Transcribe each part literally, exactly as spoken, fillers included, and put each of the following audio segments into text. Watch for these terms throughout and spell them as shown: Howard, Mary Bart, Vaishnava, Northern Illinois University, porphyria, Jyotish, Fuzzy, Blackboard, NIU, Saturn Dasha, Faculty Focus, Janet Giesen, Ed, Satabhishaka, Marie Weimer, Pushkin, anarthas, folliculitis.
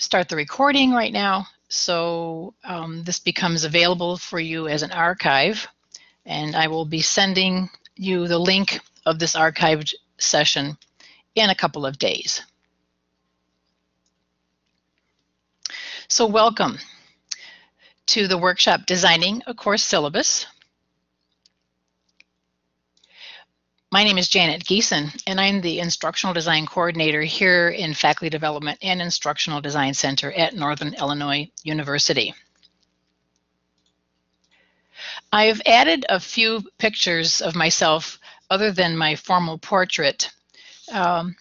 start the recording right now. So um, this becomes available for you as an archive, and I will be sending you the link of this archived session in a couple of days. So welcome to the workshop Designing a Course Syllabus. My name is Janet Giesen, and I'm the Instructional Design Coordinator here in Faculty Development and Instructional Design Center at Northern Illinois University. I've added a few pictures of myself other than my formal portrait um,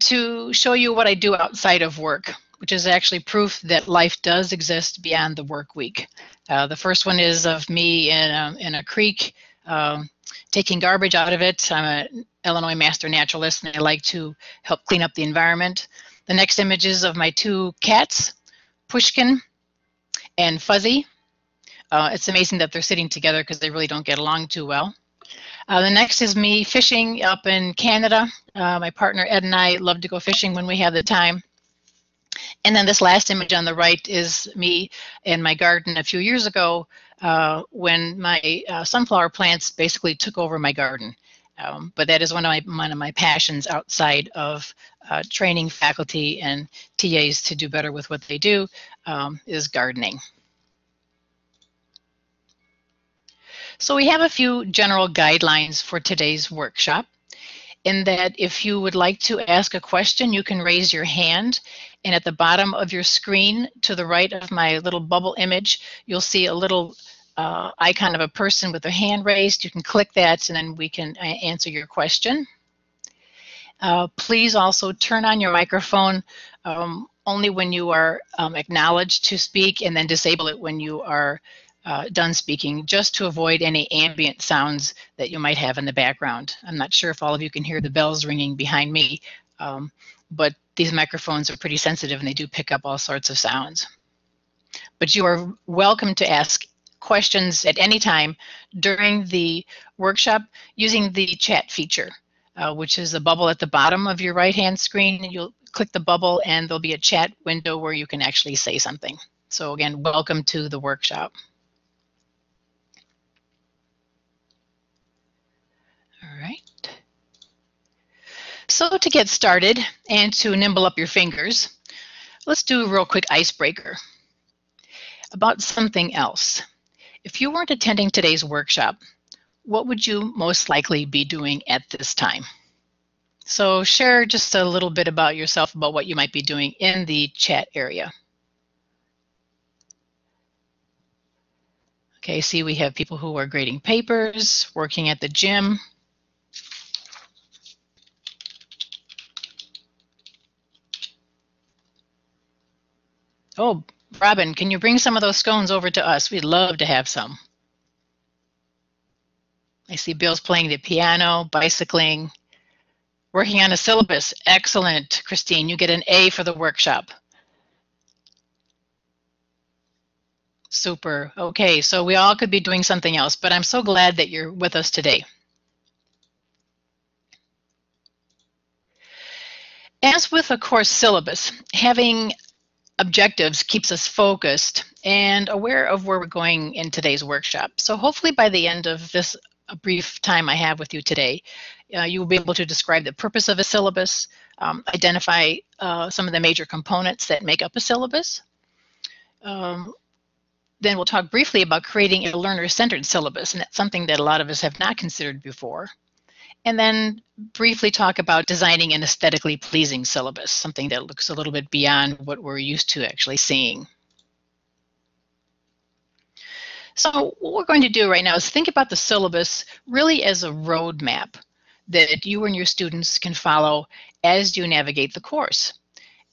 to show you what I do outside of work, which is actually proof that life does exist beyond the work week. Uh, the first one is of me in a, in a creek, Um, taking garbage out of it. I'm an Illinois master naturalist, and I like to help clean up the environment. The next image is of my two cats, Pushkin and Fuzzy. Uh, it's amazing that they're sitting together because they really don't get along too well. Uh, the next is me fishing up in Canada. Uh, my partner Ed and I love to go fishing when we have the time. And then this last image on the right is me in my garden a few years ago uh, when my uh, sunflower plants basically took over my garden. Um, but that is one of my, one of my passions outside of uh, training faculty and T As to do better with what they do, um, is gardening. So we have a few general guidelines for today's workshop, in that if you would like to ask a question, you can raise your hand. And at the bottom of your screen, to the right of my little bubble image, you'll see a little uh, icon of a person with their hand raised. You can click that, and then we can uh, answer your question. Uh, please also turn on your microphone um, only when you are um, acknowledged to speak, and then disable it when you are uh, done speaking, just to avoid any ambient sounds that you might have in the background. I'm not sure if all of you can hear the bells ringing behind me, um, but these microphones are pretty sensitive, and they do pick up all sorts of sounds. But you are welcome to ask questions at any time during the workshop using the chat feature, uh, which is the bubble at the bottom of your right-hand screen. You'll click the bubble, and there'll be a chat window where you can actually say something. So again, welcome to the workshop. All right. So to get started and to nimble up your fingers, let's do a real quick icebreaker about something else. If you weren't attending today's workshop, what would you most likely be doing at this time? So share just a little bit about yourself, about what you might be doing in the chat area. Okay, see, we have people who are grading papers, working at the gym. Oh, Robin, can you bring some of those scones over to us? We'd love to have some. I see Bill's playing the piano, bicycling, working on a syllabus. Excellent, Christine. You get an A for the workshop. Super. Okay, so we all could be doing something else, but I'm so glad that you're with us today. As with a course syllabus, having objectives keeps us focused and aware of where we're going in today's workshop. So hopefully by the end of this brief time I have with you today, uh, you will be able to describe the purpose of a syllabus, um, identify uh, some of the major components that make up a syllabus. Um, then we'll talk briefly about creating a learner-centered syllabus, and that's something that a lot of us have not considered before. And then briefly talk about designing an aesthetically pleasing syllabus, something that looks a little bit beyond what we're used to actually seeing. So what we're going to do right now is think about the syllabus really as a roadmap that you and your students can follow as you navigate the course.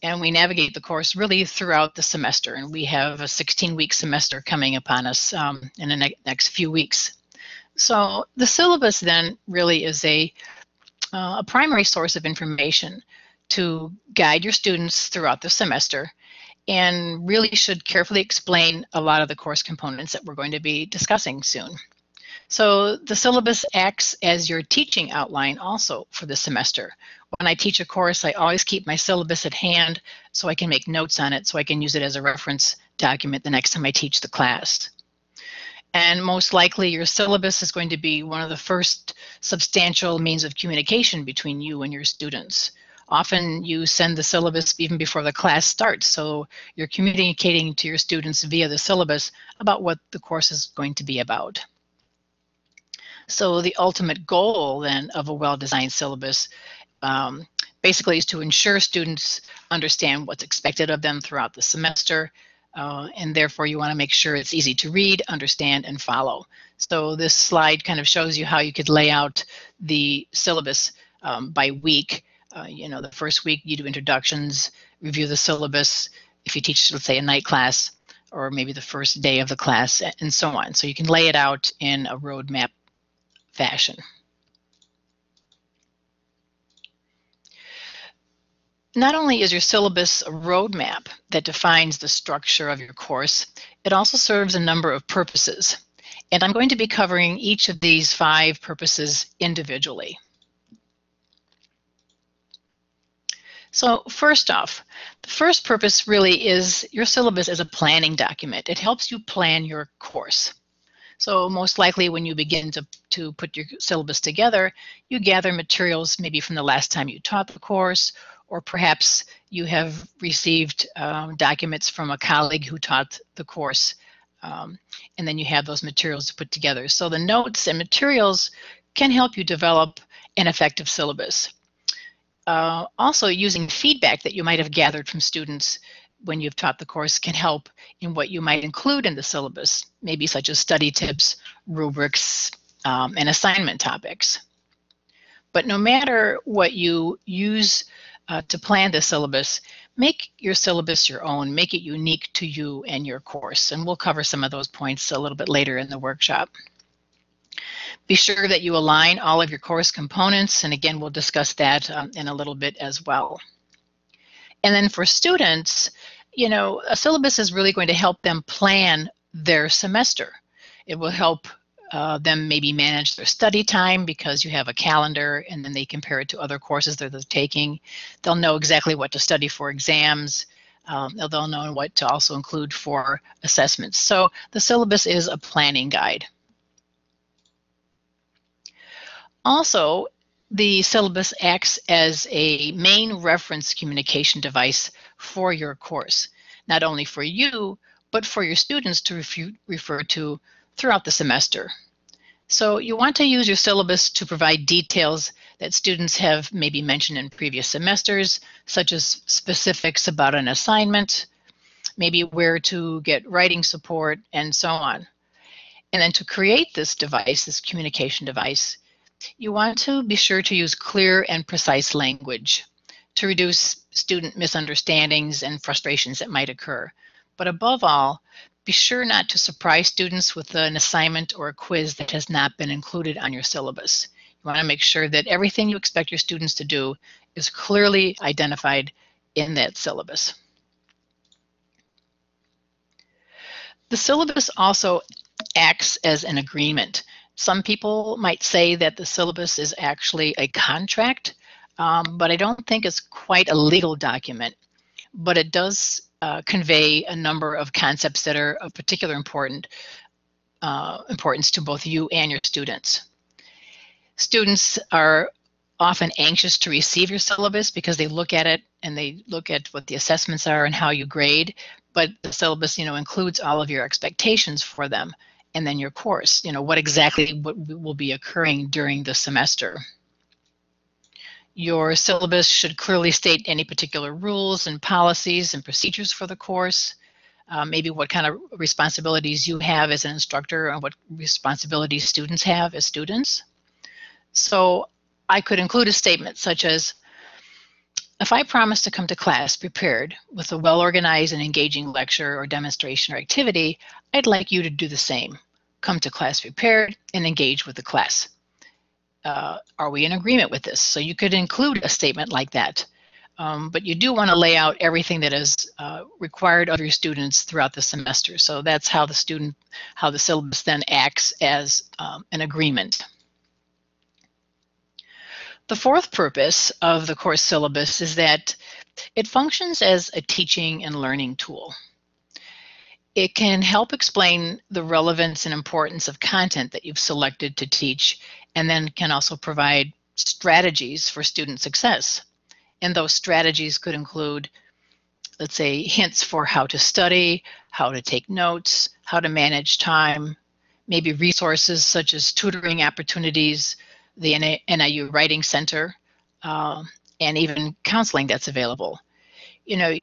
And we navigate the course really throughout the semester, and we have a sixteen-week semester coming upon us um, in the ne- next few weeks. So the syllabus then really is a, uh, a primary source of information to guide your students throughout the semester, and really should carefully explain a lot of the course components that we're going to be discussing soon. So the syllabus acts as your teaching outline also for the semester. When I teach a course, I always keep my syllabus at hand so I can make notes on it, so I can use it as a reference document the next time I teach the class. And most likely your syllabus is going to be one of the first substantial means of communication between you and your students. Often you send the syllabus even before the class starts, so you're communicating to your students via the syllabus about what the course is going to be about. So the ultimate goal then of a well-designed syllabus um, basically is to ensure students understand what's expected of them throughout the semester, uh, and therefore you want to make sure it's easy to read, understand, and follow. So this slide kind of shows you how you could lay out the syllabus um, by week. Uh, you know, the first week you do introductions, review the syllabus if you teach, let's say, a night class, or maybe the first day of the class, and so on. So you can lay it out in a roadmap fashion. Not only is your syllabus a roadmap that defines the structure of your course, it also serves a number of purposes. And I'm going to be covering each of these five purposes individually. So first off, the first purpose really is your syllabus as a planning document. It helps you plan your course. So most likely when you begin to, to put your syllabus together, you gather materials maybe from the last time you taught the course, or perhaps you have received um, documents from a colleague who taught the course, um, and then you have those materials to put together. So the notes and materials can help you develop an effective syllabus. Uh, also, using feedback that you might have gathered from students when you've taught the course can help in what you might include in the syllabus, maybe such as study tips, rubrics, um, and assignment topics. But no matter what you use uh, to plan the syllabus, make your syllabus your own, make it unique to you and your course, and we'll cover some of those points a little bit later in the workshop. Be sure that you align all of your course components, and again, we'll discuss that um, in a little bit as well. And then for students, you know, a syllabus is really going to help them plan their semester. It will help uh, them maybe manage their study time, because you have a calendar and then they compare it to other courses that they're taking. They'll know exactly what to study for exams. Um, they'll know what to also include for assessments. So the syllabus is a planning guide. Also, the syllabus acts as a main reference communication device for your course, not only for you, but for your students to refer to throughout the semester. So you want to use your syllabus to provide details that students have maybe mentioned in previous semesters, such as specifics about an assignment, maybe where to get writing support, and so on. And then to create this device, this communication device, you want to be sure to use clear and precise language to reduce student misunderstandings and frustrations that might occur. But above all, be sure not to surprise students with an assignment or a quiz that has not been included on your syllabus. You want to make sure that everything you expect your students to do is clearly identified in that syllabus. The syllabus also acts as an agreement. Some people might say that the syllabus is actually a contract, um, but I don't think it's quite a legal document. But it does uh, convey a number of concepts that are of particular important, uh, importance to both you and your students. Students are often anxious to receive your syllabus because they look at it and they look at what the assessments are and how you grade. But the syllabus, you know, includes all of your expectations for them. And then your course, you know, what exactly what will be occurring during the semester. Your syllabus should clearly state any particular rules and policies and procedures for the course, uh, maybe what kind of responsibilities you have as an instructor and what responsibilities students have as students. So I could include a statement such as, if I promise to come to class prepared with a well-organized and engaging lecture or demonstration or activity, I'd like you to do the same. Come to class prepared and engage with the class. Uh, are we in agreement with this? So you could include a statement like that. Um, but you do want to lay out everything that is uh, required of your students throughout the semester. So that's how the student, how the syllabus then acts as um, an agreement. The fourth purpose of the course syllabus is that it functions as a teaching and learning tool. It can help explain the relevance and importance of content that you've selected to teach, and then can also provide strategies for student success. And those strategies could include, let's say, hints for how to study, how to take notes, how to manage time, maybe resources such as tutoring opportunities, the N I U Writing Center, uh, and even counseling that's available. You know,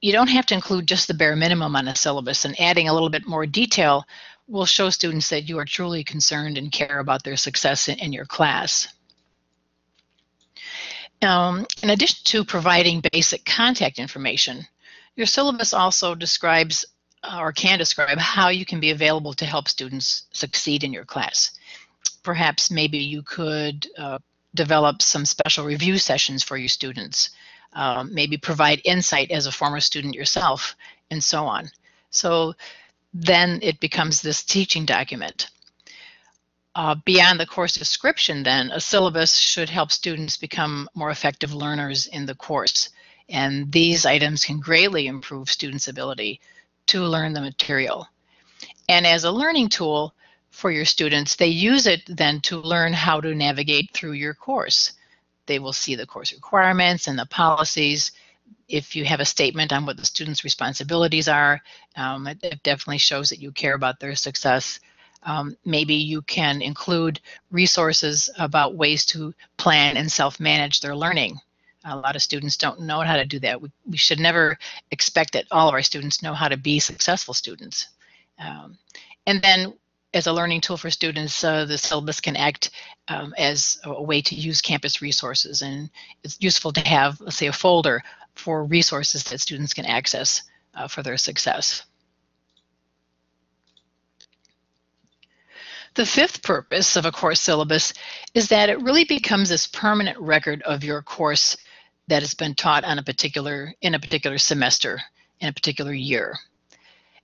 you don't have to include just the bare minimum on a syllabus, and adding a little bit more detail will show students that you are truly concerned and care about their success in, in your class. Um, in addition to providing basic contact information, your syllabus also describes uh, or can describe how you can be available to help students succeed in your class. Perhaps maybe you could uh, develop some special review sessions for your students, uh, maybe provide insight as a former student yourself, and so on. So then it becomes this teaching document. Uh, beyond the course description, then, a syllabus should help students become more effective learners in the course. And these items can greatly improve students' ability to learn the material. And as a learning tool for your students, they use it then to learn how to navigate through your course. They will see the course requirements and the policies. If you have a statement on what the students' responsibilities are, um, it, it definitely shows that you care about their success. Um, maybe you can include resources about ways to plan and self-manage their learning. A lot of students don't know how to do that. We, we should never expect that all of our students know how to be successful students. Um, and then as a learning tool for students, uh, the syllabus can act um, as a way to use campus resources. And it's useful to have, let's say, a folder for resources that students can access uh, for their success. The fifth purpose of a course syllabus is that it really becomes this permanent record of your course that has been taught on a particular, in a particular semester, in a particular year.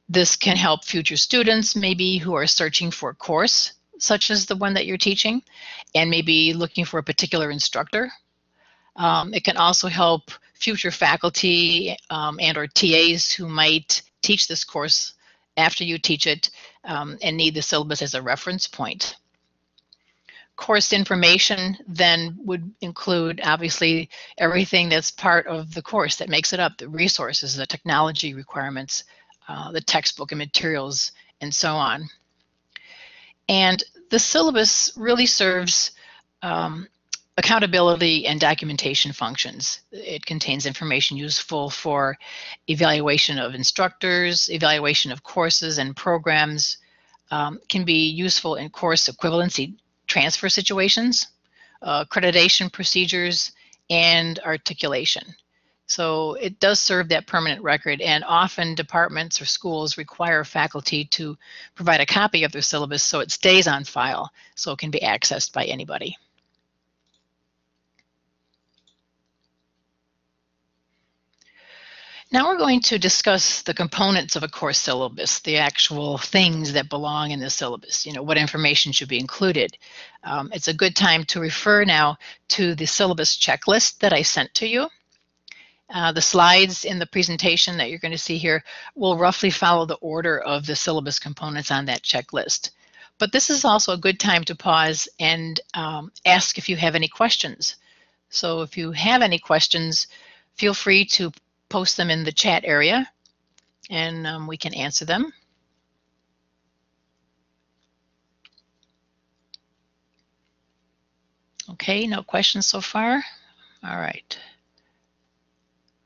This can help future students maybe who are searching for a course, such as the one that you're teaching, and maybe looking for a particular instructor. Um, it can also help future faculty um, and or T As who might teach this course after you teach it, um, and need the syllabus as a reference point. Course information then would include, obviously, everything that's part of the course that makes it up, the resources, the technology requirements, uh, the textbook and materials, and so on. And the syllabus really serves um, accountability and documentation functions. It contains information useful for evaluation of instructors, evaluation of courses and programs, um, can be useful in course equivalency transfer situations, uh, accreditation procedures, and articulation. So it does serve that permanent record, and often departments or schools require faculty to provide a copy of their syllabus so it stays on file, so it can be accessed by anybody. Now we're going to discuss the components of a course syllabus, the actual things that belong in the syllabus, you know, what information should be included. Um, it's a good time to refer now to the syllabus checklist that I sent to you. Uh, the slides in the presentation that you're going to see here will roughly follow the order of the syllabus components on that checklist. But this is also a good time to pause and um, ask if you have any questions. So if you have any questions, feel free to post them in the chat area, and um, we can answer them. Okay, no questions so far. All right.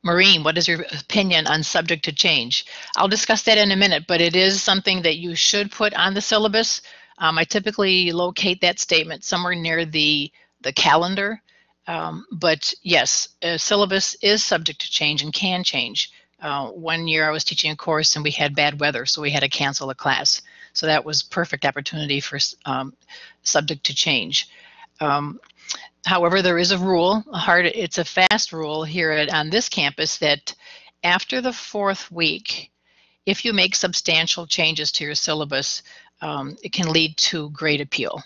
Maureen, what is your opinion on subject to change? I'll discuss that in a minute, but it is something that you should put on the syllabus. Um, I typically locate that statement somewhere near the, the calendar. Um, but yes, a syllabus is subject to change and can change. Uh, one year I was teaching a course and we had bad weather, so we had to cancel a class. So that was perfect opportunity for um, subject to change. Um, However, there is a rule, a hard, it's a fast rule here at, on this campus that after the fourth week, if you make substantial changes to your syllabus, um, it can lead to grade appeal.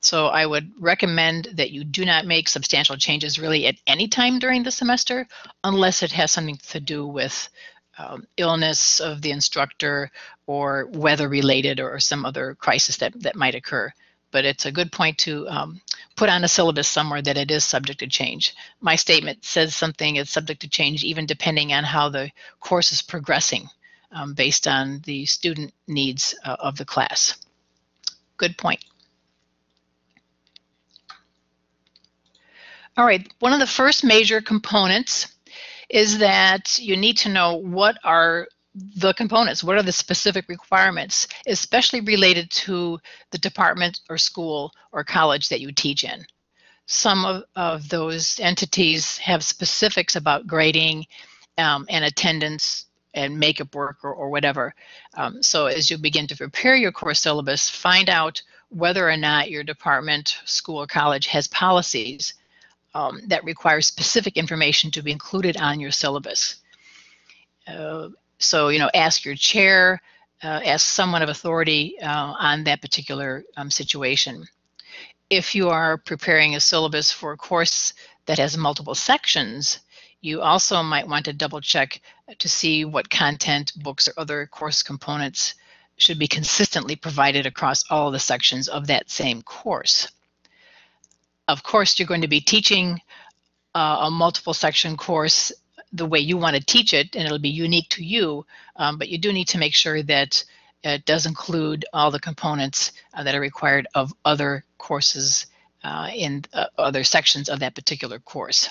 So I would recommend that you do not make substantial changes really at any time during the semester, unless it has something to do with um, illness of the instructor or weather related or some other crisis that, that might occur. But it's a good point to um, put on a syllabus somewhere that it is subject to change. My statement says something is subject to change even depending on how the course is progressing um, based on the student needs uh, of the class. Good point. All right, one of the first major components is that you need to know what are the components, what are the specific requirements, especially related to the department or school or college that you teach in. Some of, of those entities have specifics about grading um, and attendance and makeup work or, or whatever. Um, so as you begin to prepare your course syllabus, find out whether or not your department, school, or college has policies um, that require specific information to be included on your syllabus. Uh, So, you know, ask your chair, uh, ask someone of authority uh, on that particular um, situation. If you are preparing a syllabus for a course that has multiple sections, you also might want to double check to see what content, books, or other course components should be consistently provided across all the sections of that same course. Of course, you're going to be teaching uh, a multiple section course the way you want to teach it, and it'll be unique to you, um, but you do need to make sure that it does include all the components uh, that are required of other courses uh, in uh, other sections of that particular course.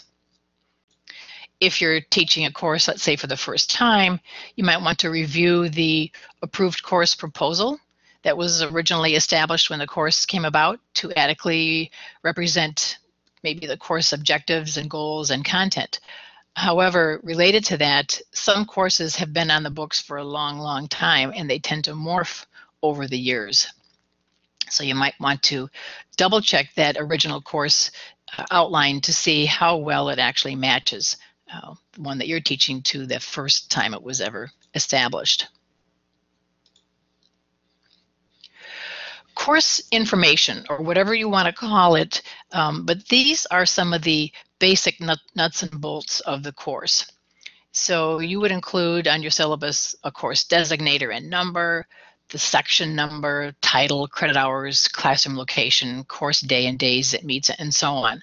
If you're teaching a course, let's say for the first time, you might want to review the approved course proposal that was originally established when the course came about to adequately represent maybe the course objectives and goals and content. However, related to that, some courses have been on the books for a long, long time, and they tend to morph over the years. So you might want to double check that original course outline to see how well it actually matches uh, the one that you're teaching to the first time it was ever established. Course information, or whatever you want to call it, um, but these are some of the basic nut, nuts and bolts of the course. So you would include on your syllabus a course designator and number, the section number, title, credit hours, classroom location, course day and days it meets, and so on.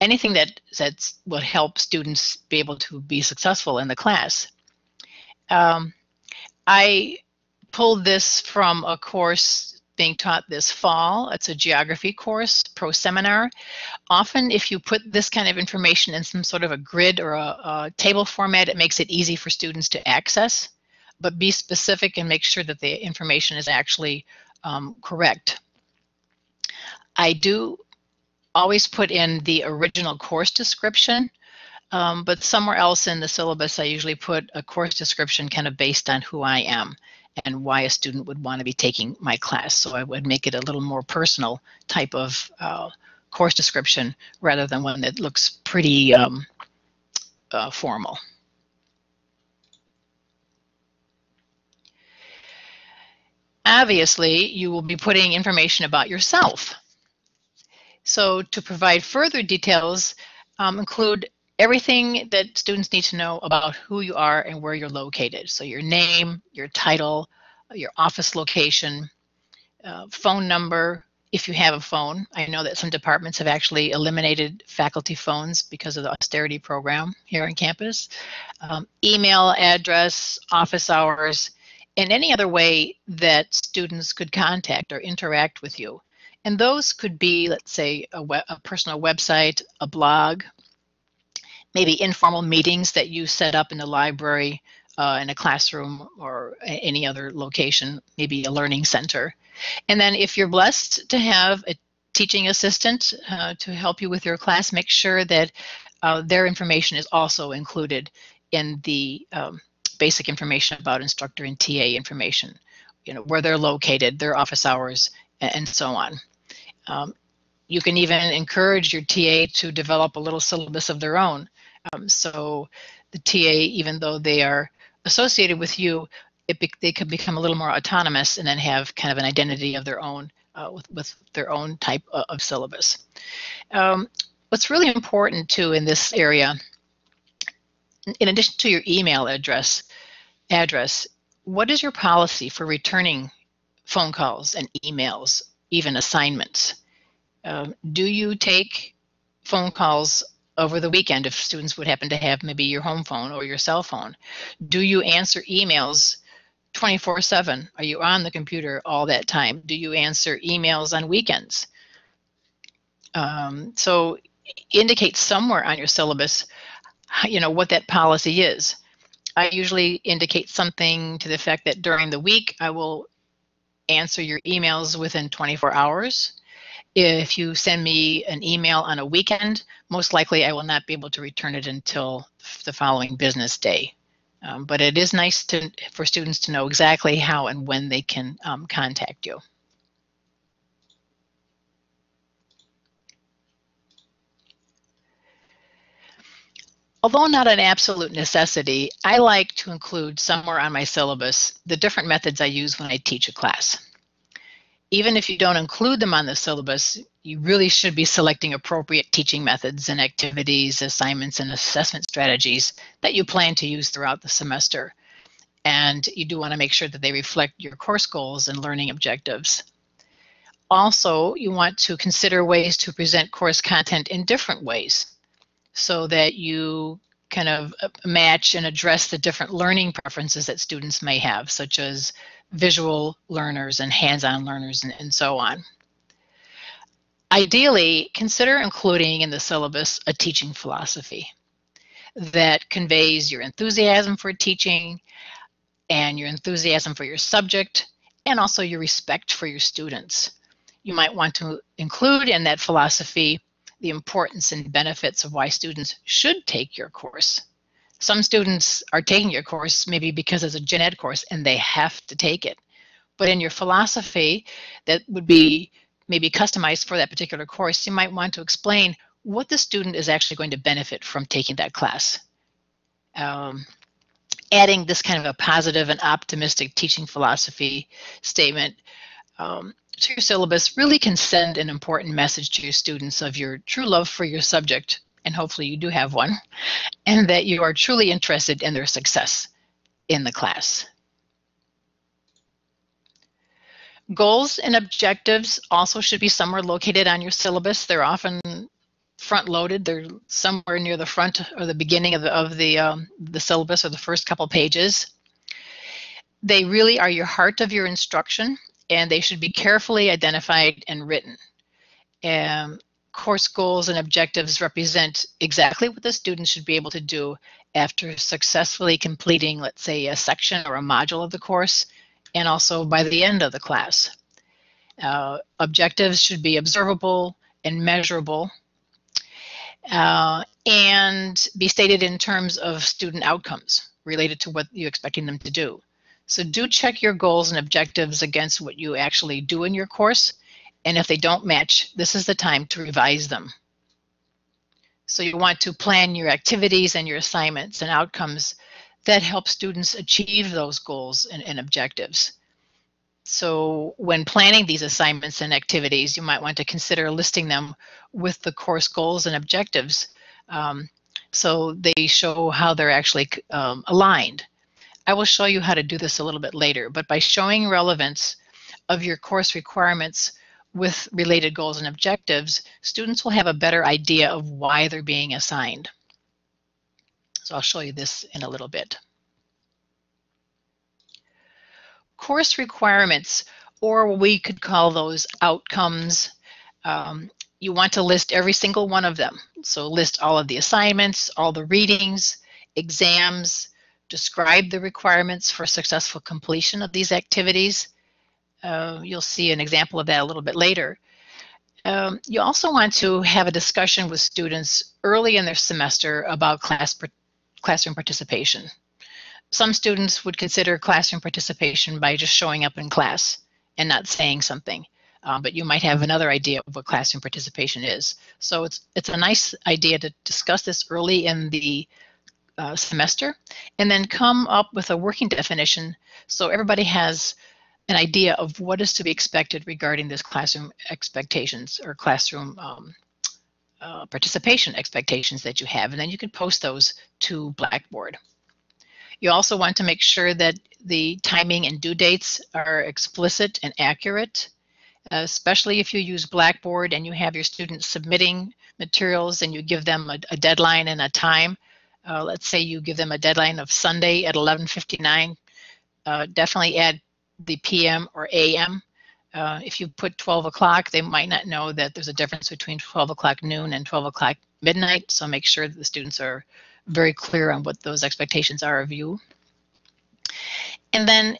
Anything that that's will help students be able to be successful in the class. Um, I pulled this from a course being taught this fall. It's a geography course, pro seminar. Often if you put this kind of information in some sort of a grid or a, a table format, it makes it easy for students to access, but be specific and make sure that the information is actually um, correct. I do always put in the original course description, um, but somewhere else in the syllabus I usually put a course description kind of based on who I am and why a student would want to be taking my class. So I would make it a little more personal type of uh, course description rather than one that looks pretty um, uh, formal. Obviously, you will be putting information about yourself. So to provide further details, um, include everything that students need to know about who you are and where you're located. So your name, your title, your office location, uh, phone number, if you have a phone. I know that some departments have actually eliminated faculty phones because of the austerity program here on campus. Um, email address, office hours, and any other way that students could contact or interact with you. And those could be, let's say, a, web, a personal website, a blog, maybe informal meetings that you set up in the library, uh, in a classroom, or any other location, maybe a learning center. And then if you're blessed to have a teaching assistant uh, to help you with your class, make sure that uh, their information is also included in the um, basic information about instructor and T A information, you know, where they're located, their office hours, and so on. Um, You can even encourage your T A to develop a little syllabus of their own. Um, so the T A, even though they are associated with you, it be, they could become a little more autonomous and then have kind of an identity of their own uh, with, with their own type of, of syllabus. Um, what's really important too in this area, in addition to your email address, address, what is your policy for returning phone calls and emails, even assignments? Um, do you take phone calls over the weekend if students would happen to have maybe your home phone or your cell phone? Do you answer emails twenty-four seven? Are you on the computer all that time? Do you answer emails on weekends? Um, so indicate somewhere on your syllabus, you know, what that policy is. I usually indicate something to the effect that during the week I will answer your emails within twenty-four hours. If you send me an email on a weekend, most likely I will not be able to return it until the following business day. Um, but it is nice to, for students to know exactly how and when they can um, contact you. Although not an absolute necessity, I like to include somewhere on my syllabus the different methods I use when I teach a class. Even if you don't include them on the syllabus, you really should be selecting appropriate teaching methods and activities, assignments, and assessment strategies that you plan to use throughout the semester. And you do want to make sure that they reflect your course goals and learning objectives. Also, you want to consider ways to present course content in different ways, so that you kind of match and address the different learning preferences that students may have, such as visual learners and hands-on learners and, and so on. Ideally, consider including in the syllabus a teaching philosophy that conveys your enthusiasm for teaching and your enthusiasm for your subject, and also your respect for your students. You might want to include in that philosophy the importance and benefits of why students should take your course. Some students are taking your course maybe because it's a gen ed course and they have to take it. But in your philosophy that would be maybe customized for that particular course, you might want to explain what the student is actually going to benefit from taking that class. Um, adding this kind of a positive and optimistic teaching philosophy statement um, to your syllabus really can send an important message to your students of your true love for your subject, and hopefully you do have one, and that you are truly interested in their success in the class. Goals and objectives also should be somewhere located on your syllabus. They're often front-loaded. They're somewhere near the front or the beginning of the, of the, um, the syllabus or the first couple pages. They really are your heart of your instruction, and they should be carefully identified and written. Um, course goals and objectives represent exactly what the student should be able to do after successfully completing, let's say, a section or a module of the course, and also by the end of the class. Uh, objectives should be observable and measurable, uh, and be stated in terms of student outcomes related to what you're expecting them to do. So do check your goals and objectives against what you actually do in your course, and if they don't match, this is the time to revise them. So you want to plan your activities and your assignments and outcomes that help students achieve those goals and, and objectives. So when planning these assignments and activities, you might want to consider listing them with the course goals and objectives, um, so they show how they're actually um, aligned. I will show you how to do this a little bit later, but by showing relevance of your course requirements with related goals and objectives, students will have a better idea of why they're being assigned. So I'll show you this in a little bit. Course requirements, or we could call those outcomes. Um, you want to list every single one of them. So list all of the assignments, all the readings, exams, describe the requirements for successful completion of these activities. Uh, you'll see an example of that a little bit later. Um, you also want to have a discussion with students early in their semester about class, classroom participation. Some students would consider classroom participation by just showing up in class and not saying something. um, but you might have another idea of what classroom participation is. So it's, it's a nice idea to discuss this early in the uh, semester and then come up with a working definition so everybody has an idea of what is to be expected regarding this classroom expectations or classroom um, uh, participation expectations that you have, and then you can post those to Blackboard. You also want to make sure that the timing and due dates are explicit and accurate, especially if you use Blackboard and you have your students submitting materials and you give them a, a deadline and a time. Uh, let's say you give them a deadline of Sunday at eleven fifty-nine. Uh, definitely add the P M or A M. Uh, if you put twelve o'clock, they might not know that there's a difference between twelve o'clock noon and twelve o'clock midnight, so make sure that the students are very clear on what those expectations are of you. And then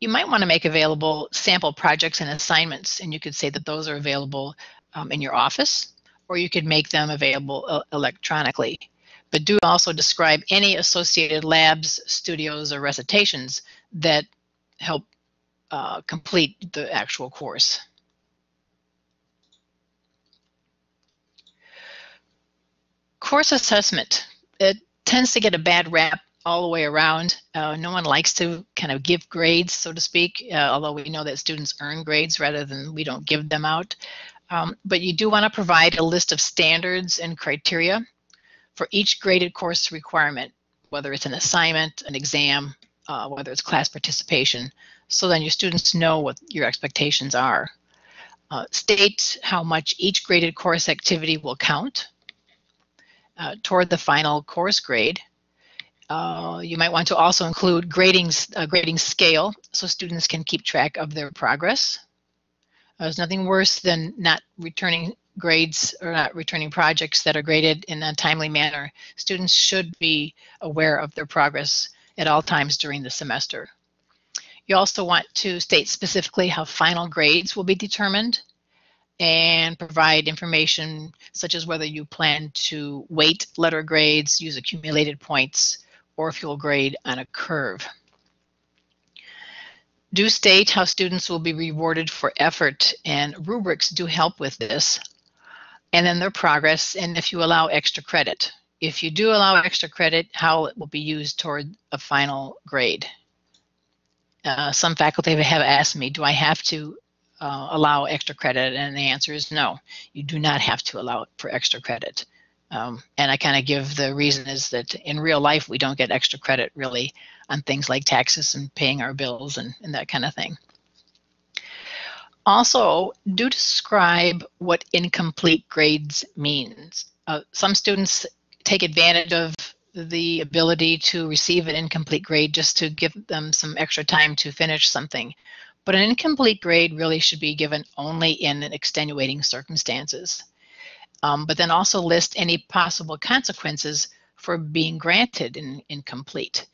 you might want to make available sample projects and assignments, and you could say that those are available um, in your office, or you could make them available uh, electronically. But do also describe any associated labs, studios, or recitations that help uh, complete the actual course. Course assessment. It tends to get a bad rap all the way around. Uh, no one likes to kind of give grades, so to speak, uh, although we know that students earn grades rather than we don't give them out. Um, but you do want to provide a list of standards and criteria for each graded course requirement, whether it's an assignment, an exam, Uh, whether it's class participation, so then your students know what your expectations are. Uh, state how much each graded course activity will count uh, toward the final course grade. Uh, you might want to also include grading, uh, grading scale so students can keep track of their progress. Uh, there's nothing worse than not returning grades or not returning projects that are graded in a timely manner. Students should be aware of their progress at all times during the semester. You also want to state specifically how final grades will be determined and provide information such as whether you plan to weight letter grades, use accumulated points, or if you'll grade on a curve. Do state how students will be rewarded for effort, and rubrics do help with this, and then their progress, and if you allow extra credit. If you do allow extra credit, how it will be used toward a final grade. Uh, some faculty have asked me, do I have to uh, allow extra credit? And the answer is no, you do not have to allow for extra credit. Um, and I kind of give the reason is that in real life, we don't get extra credit really on things like taxes and paying our bills and, and that kind of thing. Also, do describe what incomplete grades means. Uh, some students take advantage of the ability to receive an incomplete grade just to give them some extra time to finish something. But an incomplete grade really should be given only in extenuating circumstances. Um, but then also list any possible consequences for being granted an incomplete.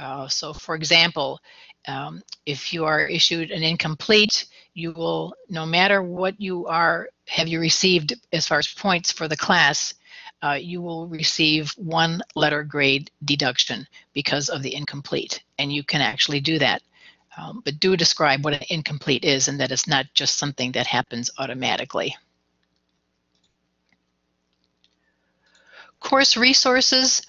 Uh, so for example, um, if you are issued an incomplete, you will, no matter what you are, have you received as far as points for the class, Uh, you will receive one letter grade deduction because of the incomplete, and you can actually do that. Um, but do describe what an incomplete is and that it's not just something that happens automatically. Course resources,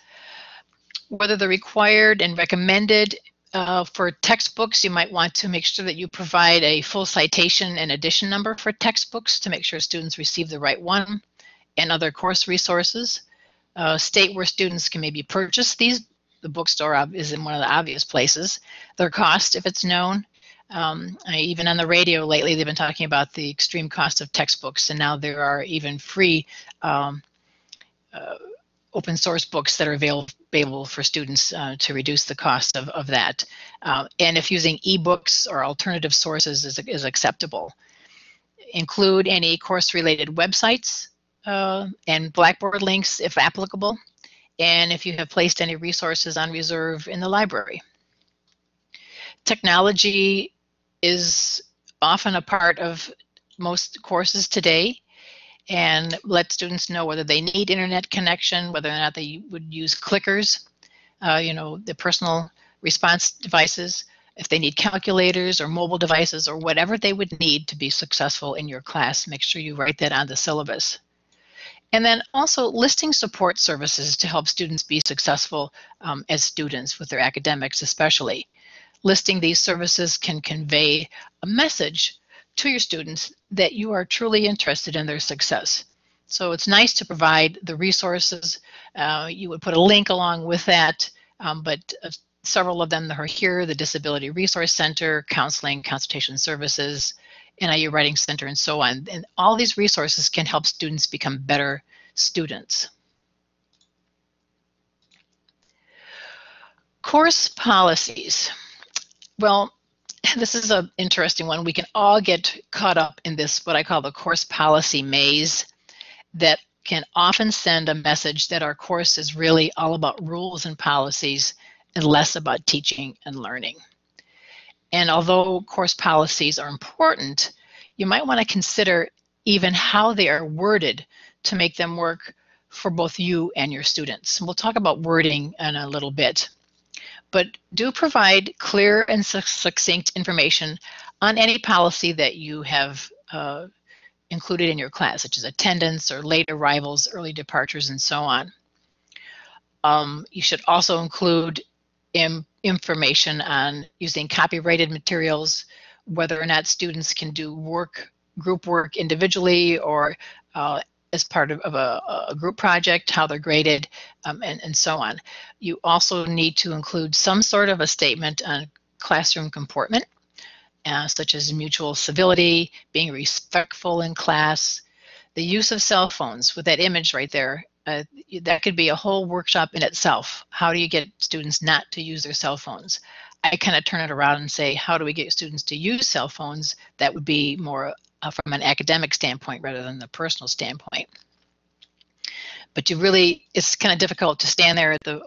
whether they're required and recommended. Uh, for textbooks, you might want to make sure that you provide a full citation and edition number for textbooks to make sure students receive the right one. And other course resources. Uh, state where students can maybe purchase these. The bookstore is in one of the obvious places. Their cost, if it's known. Um, I, even on the radio lately, they've been talking about the extreme cost of textbooks, and now there are even free um, uh, open source books that are available, available for students uh, to reduce the cost of, of that. Uh, and if using ebooks or alternative sources is, is acceptable. Include any course-related websites. Uh, and Blackboard links if applicable, and if you have placed any resources on reserve in the library. Technology is often a part of most courses today, and let students know whether they need internet connection, whether or not they would use clickers, uh, you know, the personal response devices, if they need calculators or mobile devices or whatever they would need to be successful in your class, make sure you write that on the syllabus. And then also listing support services to help students be successful um, as students with their academics especially. Listing these services can convey a message to your students that you are truly interested in their success. So it's nice to provide the resources. Uh, you would put a link along with that, um, but uh, several of them are here, the Disability Resource Center, Counseling, Consultation Services, N I U Writing Center, and so on. And all these resources can help students become better students. Course policies. Well, this is an interesting one. We can all get caught up in this, what I call the course policy maze, that can often send a message that our course is really all about rules and policies and less about teaching and learning. And although course policies are important, you might want to consider even how they are worded to make them work for both you and your students. We'll talk about wording in a little bit. But do provide clear and succinct information on any policy that you have uh, included in your class, such as attendance or late arrivals, early departures, and so on. Um, you should also include im- information on using copyrighted materials, whether or not students can do work, group work individually or uh, as part of, of a, a group project, how they're graded, um, and, and so on. You also need to include some sort of a statement on classroom comportment, uh, such as mutual civility, being respectful in class, the use of cell phones with that image right there. Uh, that could be a whole workshop in itself. How do you get students not to use their cell phones? I kind of turn it around and say, how do we get students to use cell phones? That would be more uh, from an academic standpoint rather than the personal standpoint. But you really, it's kind of difficult to stand there at the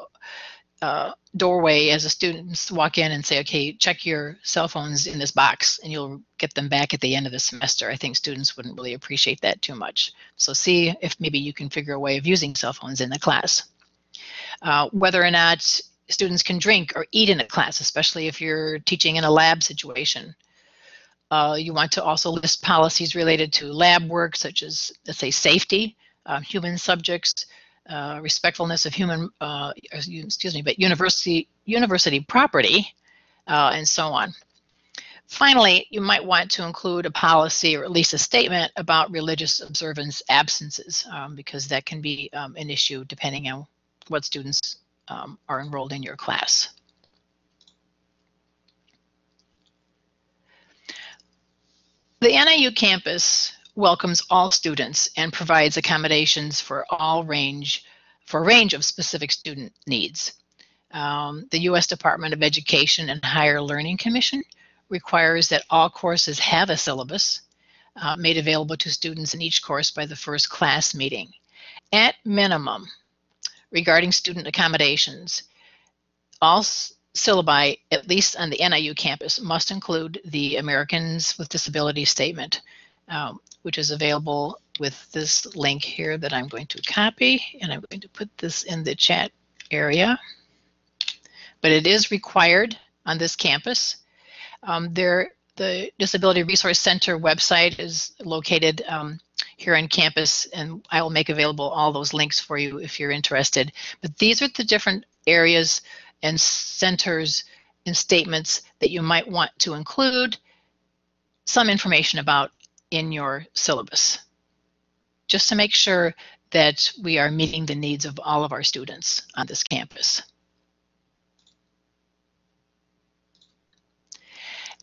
uh, doorway as the students walk in and say, okay, check your cell phones in this box and you'll get them back at the end of the semester. I think students wouldn't really appreciate that too much. So see if maybe you can figure a way of using cell phones in the class. Uh, whether or not students can drink or eat in a class, especially if you're teaching in a lab situation. Uh, you want to also list policies related to lab work, such as, let's say, safety, uh, human subjects, uh, respectfulness of human, uh, excuse me, but university, university property, uh, and so on. Finally, you might want to include a policy or at least a statement about religious observance absences, um, because that can be um, an issue depending on what students Um, are enrolled in your class. The N I U campus welcomes all students and provides accommodations for all range for a range of specific student needs. Um, the U S Department of Education and Higher Learning Commission requires that all courses have a syllabus uh, made available to students in each course by the first class meeting. At minimum, regarding student accommodations, all syllabi, at least on the N I U campus, must include the Americans with Disabilities Statement, um, which is available with this link here that I'm going to copy, and I'm going to put this in the chat area. But it is required on this campus. Um, there, the Disability Resource Center website is located um, here on campus, and I will make available all those links for you if you're interested. But these are the different areas and centers and statements that you might want to include some information about in your syllabus, just to make sure that we are meeting the needs of all of our students on this campus.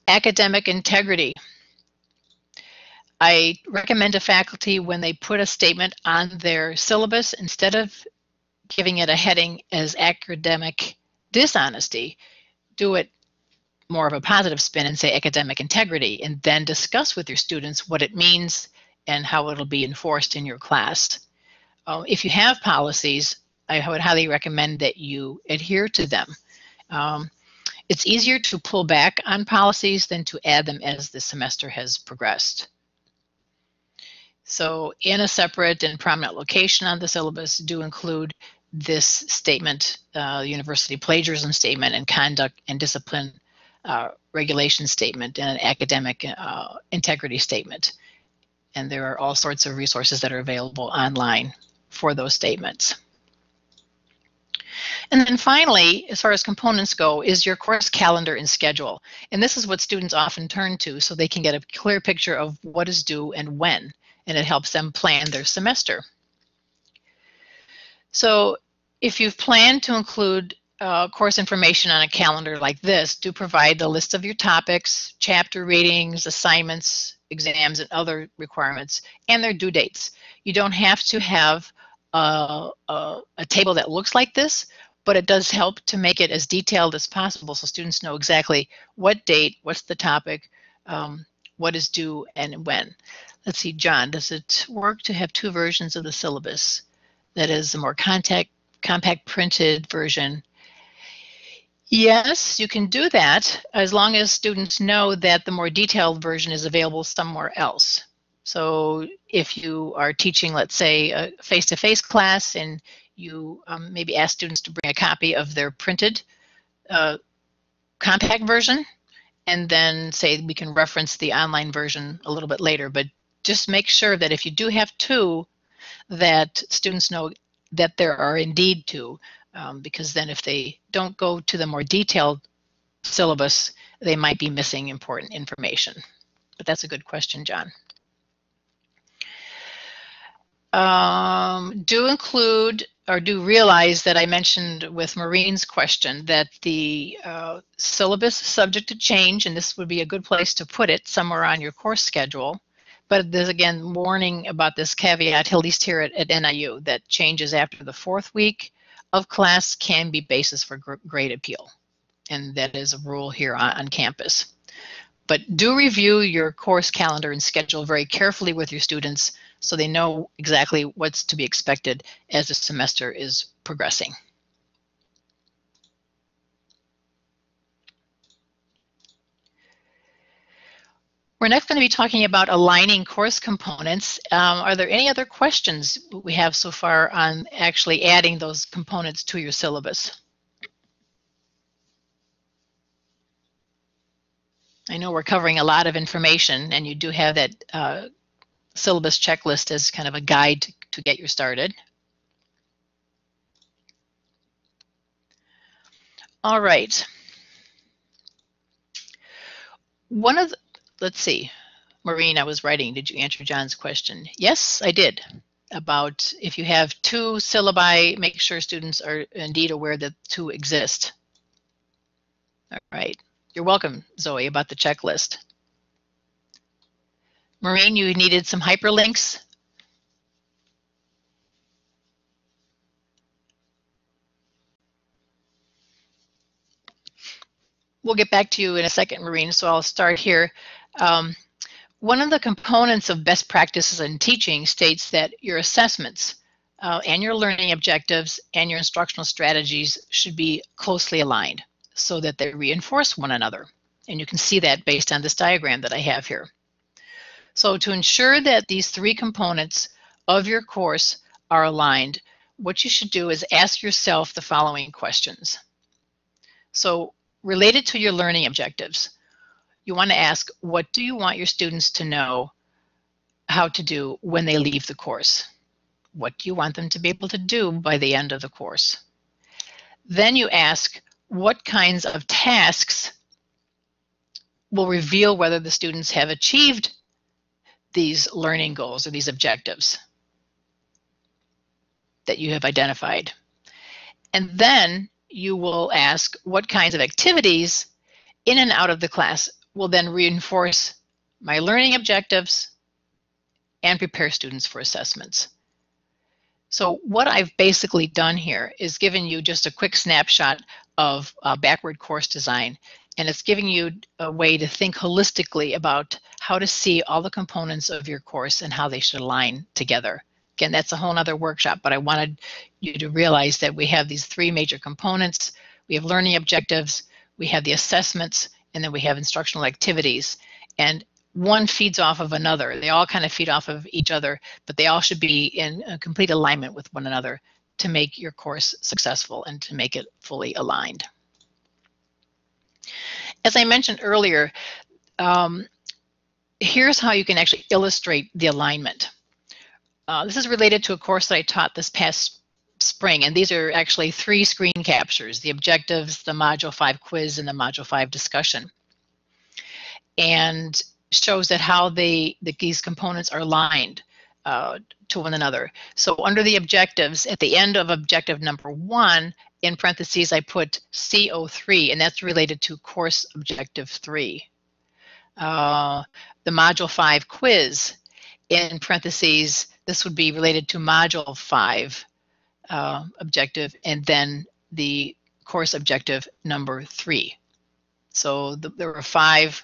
Academic integrity. I recommend to faculty when they put a statement on their syllabus, instead of giving it a heading as academic dishonesty, do it more of a positive spin and say academic integrity, and then discuss with your students what it means and how it'll be enforced in your class. Uh, if you have policies, I would highly recommend that you adhere to them. Um, it's easier to pull back on policies than to add them as the semester has progressed. So in a separate and prominent location on the syllabus, do include this statement, uh, university plagiarism statement and conduct and discipline uh, regulation statement and an academic uh, integrity statement. And there are all sorts of resources that are available online for those statements. And then finally, as far as components go, is your course calendar and schedule. And this is what students often turn to so they can get a clear picture of what is due and when, and it helps them plan their semester. So if you've planned to include uh, course information on a calendar like this, do provide the list of your topics, chapter readings, assignments, exams, and other requirements, and their due dates. You don't have to have Uh, uh, a table that looks like this, but it does help to make it as detailed as possible so students know exactly what date, what's the topic, um, what is due, and when. Let's see, John, does it work to have two versions of the syllabus? That is a more compact, compact printed version. Yes, you can do that as long as students know that the more detailed version is available somewhere else. So if you are teaching, let's say, a face-to-face class, and you um, maybe ask students to bring a copy of their printed uh, compact version, and then say we can reference the online version a little bit later. But just make sure that if you do have two, that students know that there are indeed two, um, because then if they don't go to the more detailed syllabus, they might be missing important information. But that's a good question, John. Um, do include or do realize that I mentioned with Maureen's question that the uh, syllabus is subject to change, and this would be a good place to put it somewhere on your course schedule. But there's again warning about this caveat, at least here at, at N I U, that changes after the fourth week of class can be basis for gr grade appeal, and that is a rule here on, on campus. But do review your course calendar and schedule very carefully with your students so they know exactly what's to be expected as the semester is progressing. We're next going to be talking about aligning course components. Um, are there any other questions we have so far on actually adding those components to your syllabus? I know we're covering a lot of information, and you do have that uh, syllabus checklist as kind of a guide to, to get you started. All right. One of the, let's see, Maureen, I was writing, did you answer John's question? Yes, I did. About if you have two syllabi, make sure students are indeed aware that two exist. All right. You're welcome, Zoe, about the checklist. Maureen, you needed some hyperlinks. We'll get back to you in a second, Maureen, so I'll start here. Um, one of the components of best practices in teaching states that your assessments uh, and your learning objectives and your instructional strategies should be closely aligned, so that they reinforce one another. And you can see that based on this diagram that I have here. So to ensure that these three components of your course are aligned, what you should do is ask yourself the following questions. So related to your learning objectives, you want to ask, what do you want your students to know how to do when they leave the course? What do you want them to be able to do by the end of the course? Then you ask, what kinds of tasks will reveal whether the students have achieved these learning goals or these objectives that you have identified? And then you will ask, what kinds of activities in and out of the class will then reinforce my learning objectives and prepare students for assessments? So what I've basically done here is given you just a quick snapshot of uh, backward course design, and it's giving you a way to think holistically about how to see all the components of your course and how they should align together. Again, that's a whole other workshop, but I wanted you to realize that we have these three major components. We have learning objectives, we have the assessments, and then we have instructional activities. And one feeds off of another. They all kind of feed off of each other, but they all should be in a complete alignment with one another to make your course successful and to make it fully aligned. As I mentioned earlier, um, here's how you can actually illustrate the alignment. Uh, this is related to a course that I taught this past spring, and these are actually three screen captures: the objectives, the Module five quiz, and the Module five discussion. And shows that how they, that these components are aligned uh, to one another. So under the objectives, at the end of objective number one, in parentheses, I put C O three, and that's related to course objective three. Uh, the Module five quiz, in parentheses, this would be related to Module five uh, objective, and then the course objective number three. So the, there were five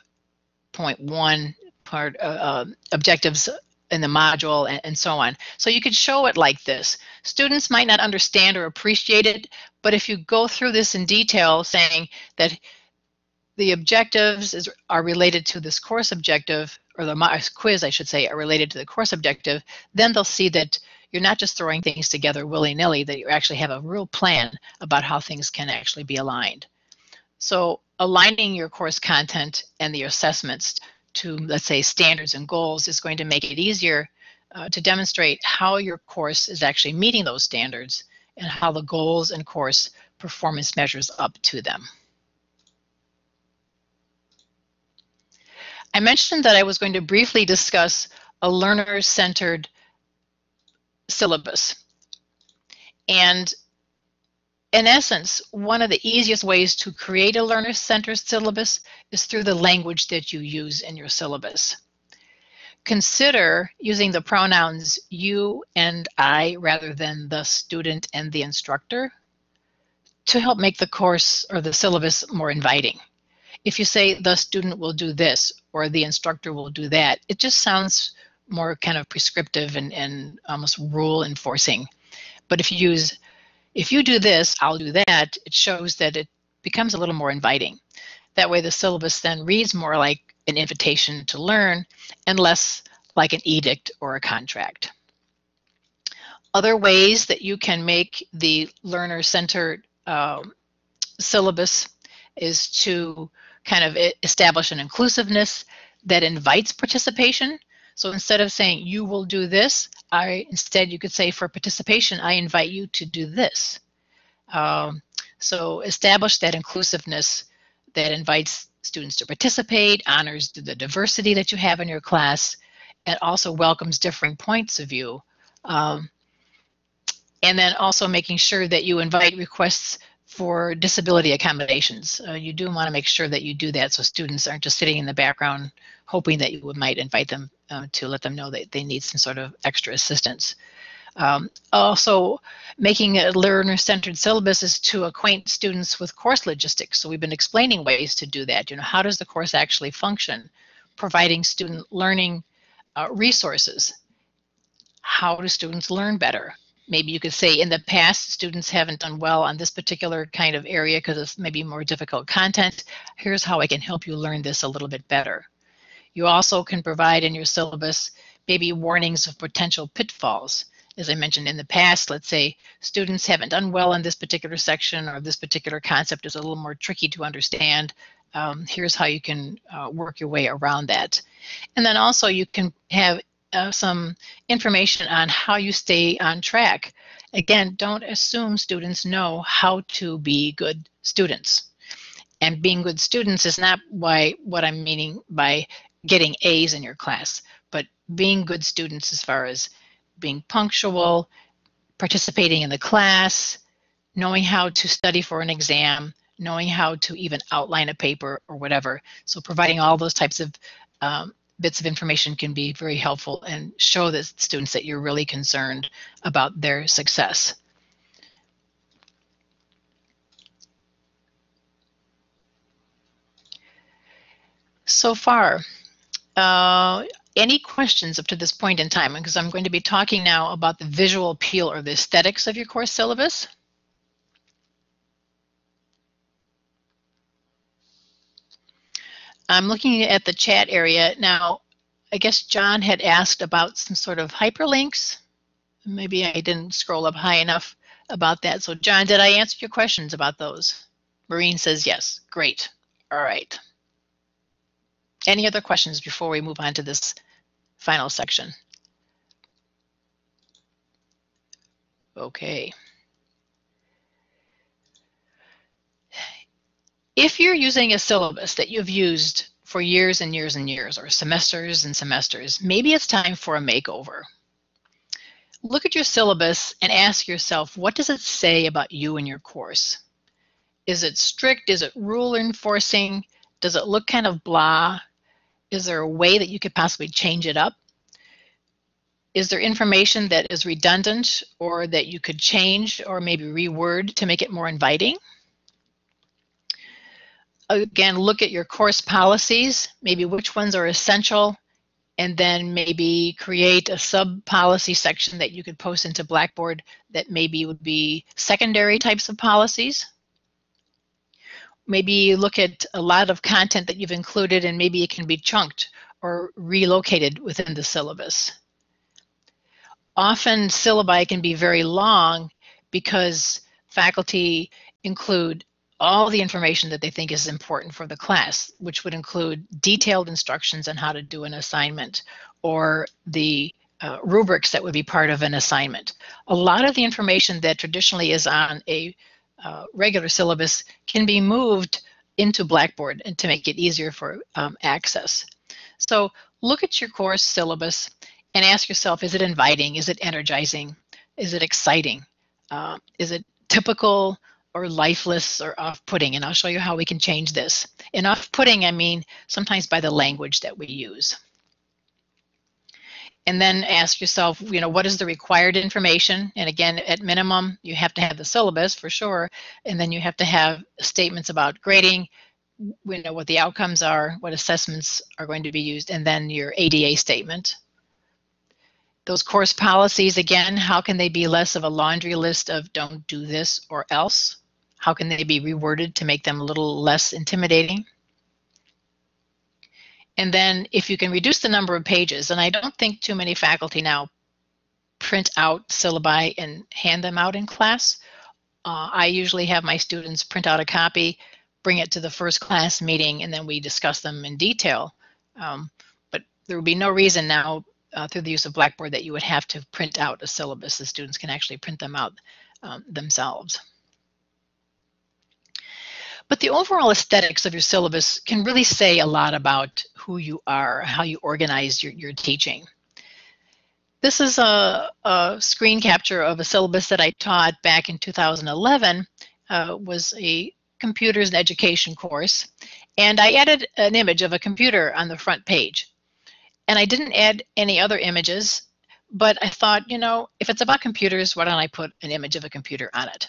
point one part uh, uh, objectives in the module, and, and so on. So you could show it like this. Students might not understand or appreciate it, but if you go through this in detail, saying that the objectives is, are related to this course objective, or the quiz, I should say, are related to the course objective, then they'll see that you're not just throwing things together willy-nilly, that you actually have a real plan about how things can actually be aligned. So aligning your course content and the assessments to, let's say, standards and goals is going to make it easier uh, to demonstrate how your course is actually meeting those standards and how the goals and course performance measures up to them. I mentioned that I was going to briefly discuss a learner-centered syllabus. And in essence, one of the easiest ways to create a learner-centered syllabus is through the language that you use in your syllabus. Consider using the pronouns you and I rather than the student and the instructor to help make the course or the syllabus more inviting. If you say the student will do this or the instructor will do that, it just sounds more kind of prescriptive and, and almost rule enforcing. But if you use if you do this, I'll do that, it shows that it becomes a little more inviting. That way the syllabus then reads more like an invitation to learn and less like an edict or a contract. Other ways that you can make the learner-centered uh, syllabus is to kind of establish an inclusiveness that invites participation. So instead of saying you will do this, I, instead you could say for participation, I invite you to do this. Um, so establish that inclusiveness that invites students to participate, honors the diversity that you have in your class, and also welcomes differing points of view. Um, and then also making sure that you invite requests for disability accommodations. Uh, you do want to make sure that you do that so students aren't just sitting in the background hoping that you might invite them uh, to let them know that they need some sort of extra assistance. Um, also, making a learner-centered syllabus is to acquaint students with course logistics. So we've been explaining ways to do that. You know, how does the course actually function? Providing student learning uh, resources. How do students learn better? Maybe you could say in the past, students haven't done well on this particular kind of area because it's maybe more difficult content. Here's how I can help you learn this a little bit better. You also can provide in your syllabus maybe warnings of potential pitfalls. As I mentioned in the past, let's say students haven't done well in this particular section or this particular concept is a little more tricky to understand. Um, here's how you can uh, work your way around that. And then also you can have Uh, some information on how you stay on track. Again, don't assume students know how to be good students. And being good students is not why, what I'm meaning by getting A's in your class, but being good students as far as being punctual, participating in the class, knowing how to study for an exam, knowing how to even outline a paper or whatever. So providing all those types of um, bits of information can be very helpful and show the students that you're really concerned about their success. So far, uh, any questions up to this point in time? Because I'm going to be talking now about the visual appeal or the aesthetics of your course syllabus. I'm looking at the chat area now. I guess John had asked about some sort of hyperlinks. Maybe I didn't scroll up high enough about that. So John, did I answer your questions about those? Maureen says yes. Great. All right. Any other questions before we move on to this final section? Okay. If you're using a syllabus that you've used for years and years and years, or semesters and semesters, maybe it's time for a makeover. Look at your syllabus and ask yourself, what does it say about you and your course? Is it strict? Is it rule enforcing? Does it look kind of blah? Is there a way that you could possibly change it up? Is there information that is redundant or that you could change or maybe reword to make it more inviting? Again, look at your course policies, maybe which ones are essential, and then maybe create a sub-policy section that you could post into Blackboard that maybe would be secondary types of policies. Maybe look at a lot of content that you've included and maybe it can be chunked or relocated within the syllabus. Often syllabi can be very long because faculty include all the information that they think is important for the class, which would include detailed instructions on how to do an assignment or the uh, rubrics that would be part of an assignment. A lot of the information that traditionally is on a uh, regular syllabus can be moved into Blackboard and to make it easier for um, access. So look at your course syllabus and ask yourself, is it inviting? Is it energizing? Is it exciting? Uh, is it typical or lifeless or off-putting? And I'll show you how we can change this. And off-putting, I mean sometimes by the language that we use. And then ask yourself, you know, what is the required information? And again, at minimum, you have to have the syllabus for sure, and then you have to have statements about grading, you know, what the outcomes are, what assessments are going to be used, and then your A D A statement. Those course policies, again, how can they be less of a laundry list of don't do this or else? How can they be reworded to make them a little less intimidating? And then if you can reduce the number of pages, and I don't think too many faculty now print out syllabi and hand them out in class. Uh, I usually have my students print out a copy, bring it to the first class meeting, and then we discuss them in detail. Um, but there would be no reason now uh, through the use of Blackboard that you would have to print out a syllabus. The students can actually print them out um, themselves. But the overall aesthetics of your syllabus can really say a lot about who you are, how you organize your, your teaching. This is a, a screen capture of a syllabus that I taught back in two thousand eleven. Uh, was a computers and education course. And I added an image of a computer on the front page. And I didn't add any other images, but I thought, you know, if it's about computers, why don't I put an image of a computer on it?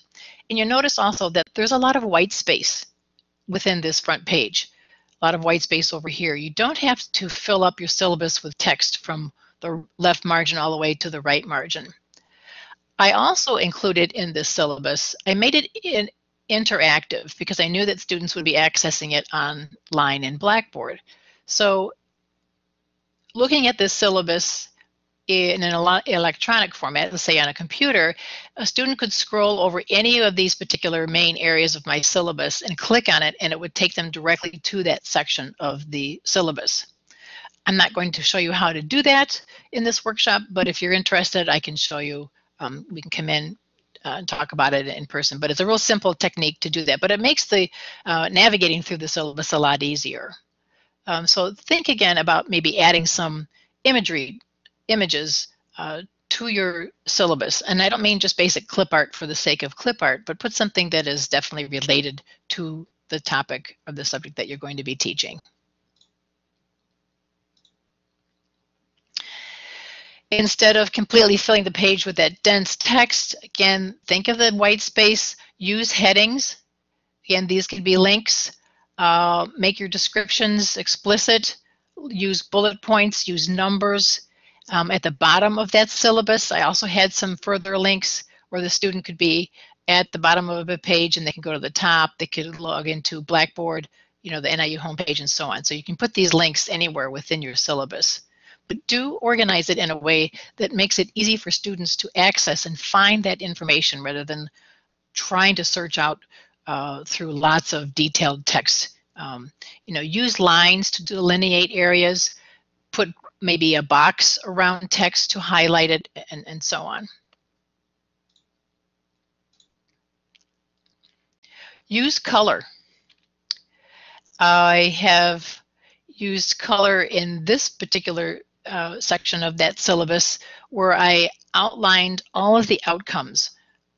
And you'll notice also that there's a lot of white space within this front page, a lot of white space over here. You don't have to fill up your syllabus with text from the left margin all the way to the right margin. I also included in this syllabus, I made it in interactive because I knew that students would be accessing it online in Blackboard. So looking at this syllabus in an electronic format, let's say on a computer, a student could scroll over any of these particular main areas of my syllabus and click on it, and it would take them directly to that section of the syllabus. I'm not going to show you how to do that in this workshop, but if you're interested, I can show you, um, we can come in uh, and talk about it in person, but it's a real simple technique to do that, but it makes the uh, navigating through the syllabus a lot easier. Um, so think again about maybe adding some imagery images uh, to your syllabus. And I don't mean just basic clip art for the sake of clip art, but put something that is definitely related to the topic or the subject that you're going to be teaching. Instead of completely filling the page with that dense text, again, think of the white space, use headings. Again, these could be links. Uh, make your descriptions explicit, use bullet points, use numbers. Um, at the bottom of that syllabus, I also had some further links where the student could be at the bottom of a page and they can go to the top, they could log into Blackboard, you know, the N I U homepage and so on. So you can put these links anywhere within your syllabus. But do organize it in a way that makes it easy for students to access and find that information rather than trying to search out uh, through lots of detailed text. Um, you know, use lines to delineate areas, put maybe a box around text to highlight it, and, and so on. Use color. I have used color in this particular uh, section of that syllabus where I outlined all of the outcomes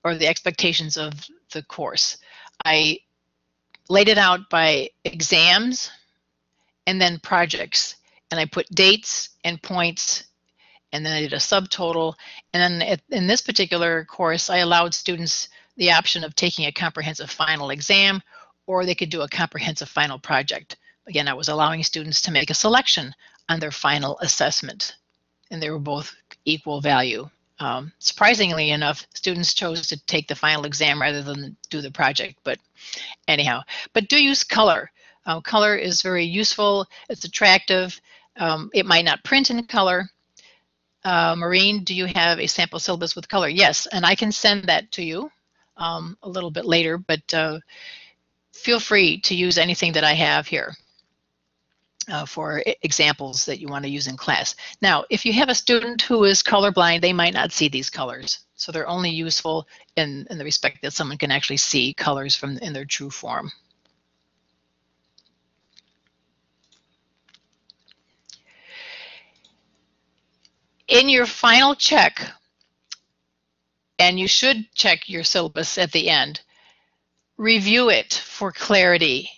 or the expectations of the course. I laid it out by exams and then projects, and I put dates and points, and then I did a subtotal, and then in this particular course I allowed students the option of taking a comprehensive final exam, or they could do a comprehensive final project. Again, I was allowing students to make a selection on their final assessment, and they were both equal value. Um, surprisingly enough, students chose to take the final exam rather than do the project, but anyhow. But do use color. Uh, color is very useful. It's attractive. Um, it might not print in color. Uh, Maureen, do you have a sample syllabus with color? Yes, and I can send that to you um, a little bit later, but uh, feel free to use anything that I have here Uh, for examples that you want to use in class. Now, if you have a student who is colorblind, they might not see these colors. So they're only useful in, in the respect that someone can actually see colors from in their true form. In your final check, and you should check your syllabus at the end, review it for clarity.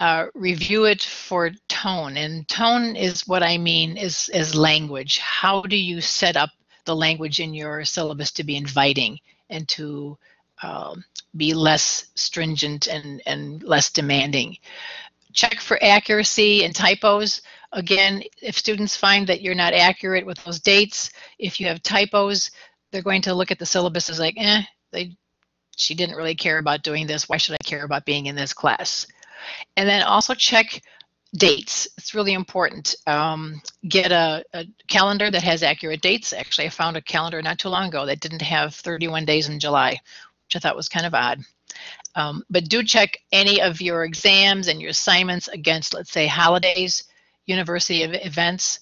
Uh, review it for tone, and tone is what I mean is, is language. How do you set up the language in your syllabus to be inviting and to um, be less stringent and, and less demanding? Check for accuracy and typos. Again, if students find that you're not accurate with those dates, if you have typos, they're going to look at the syllabus as like, eh, they, she didn't really care about doing this. Why should I care about being in this class? And then also check dates. It's really important. Um, get a, a calendar that has accurate dates. Actually, I found a calendar not too long ago that didn't have thirty-one days in July, which I thought was kind of odd. Um, but do check any of your exams and your assignments against, let's say, holidays, university events.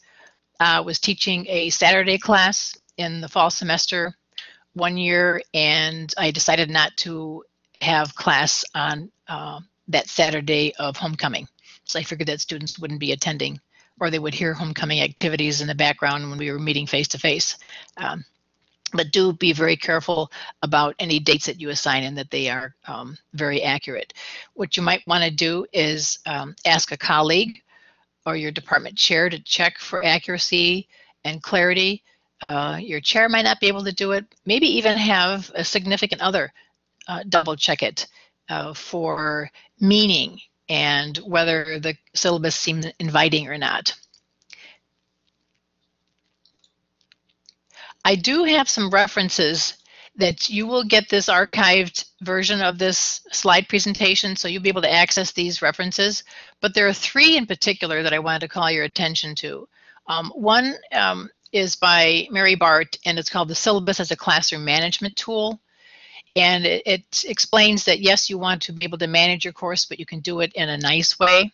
I was teaching a Saturday class in the fall semester one year, and I decided not to have class on uh, that Saturday of homecoming. So I figured that students wouldn't be attending, or they would hear homecoming activities in the background when we were meeting face to face. Um, but do be very careful about any dates that you assign and that they are um, very accurate. What you might want to do is um, ask a colleague or your department chair to check for accuracy and clarity. Uh, your chair might not be able to do it. Maybe even have a significant other uh, double check it Uh, for meaning and whether the syllabus seems inviting or not. I do have some references that you will get this archived version of this slide presentation, so you'll be able to access these references, but there are three in particular that I wanted to call your attention to. Um, one um, is by Mary Bart, and it's called The Syllabus as a Classroom Management Tool. And it, it explains that, yes, you want to be able to manage your course, but you can do it in a nice way.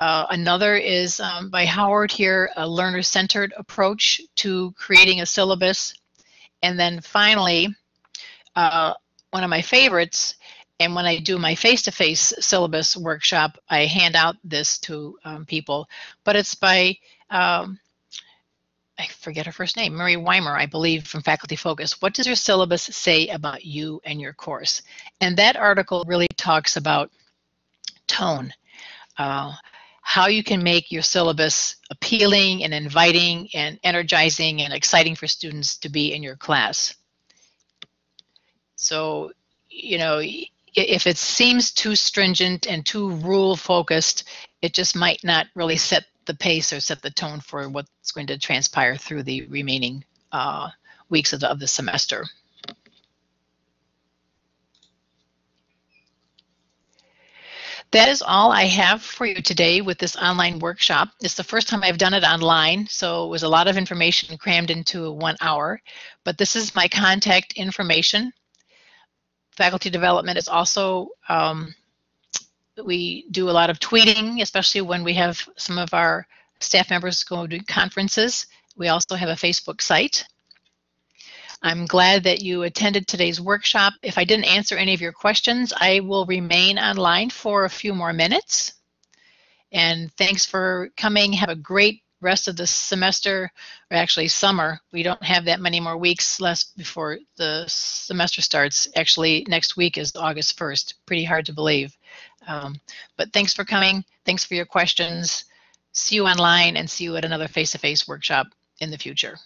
Uh, another is um, by Howard here, a learner-centered approach to creating a syllabus. And then finally, uh, one of my favorites, and when I do my face-to-face syllabus workshop, I hand out this to um, people. But it's by, um, I forget her first name, Marie Weimer, I believe, from Faculty Focus. What does your syllabus say about you and your course? And that article really talks about tone, uh, how you can make your syllabus appealing and inviting and energizing and exciting for students to be in your class. So, you know, if it seems too stringent and too rule-focused, it just might not really set the pace or set the tone for what's going to transpire through the remaining uh, weeks of the, of the semester. That is all I have for you today with this online workshop. It's the first time I've done it online, so it was a lot of information crammed into one hour, but this is my contact information. Faculty development is also um, we do a lot of tweeting, especially when we have some of our staff members go to conferences. We also have a Facebook site. I'm glad that you attended today's workshop. If I didn't answer any of your questions, I will remain online for a few more minutes. And thanks for coming. Have a great rest of the semester, or actually summer. We don't have that many more weeks left before the semester starts. Actually, next week is August first. Pretty hard to believe. Um, but thanks for coming. Thanks for your questions. See you online and see you at another face-to-face workshop in the future.